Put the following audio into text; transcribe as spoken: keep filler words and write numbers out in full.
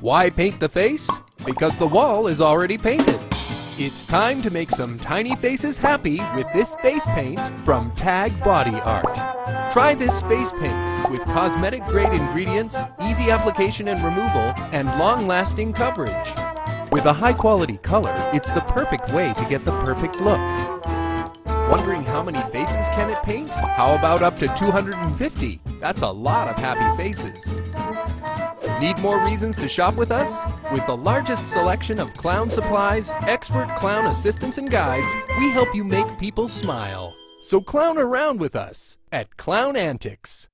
Why paint the face? Because the wall is already painted. It's time to make some tiny faces happy with this face paint from Tag Body Art. Try this face paint with cosmetic grade ingredients, easy application and removal, and long-lasting coverage. With a high-quality color, it's the perfect way to get the perfect look. Wondering how many faces can it paint? How about up to two hundred fifty? That's a lot of happy faces. Need more reasons to shop with us? With the largest selection of clown supplies, expert clown assistants and guides, we help you make people smile. So clown around with us at Clown Antics.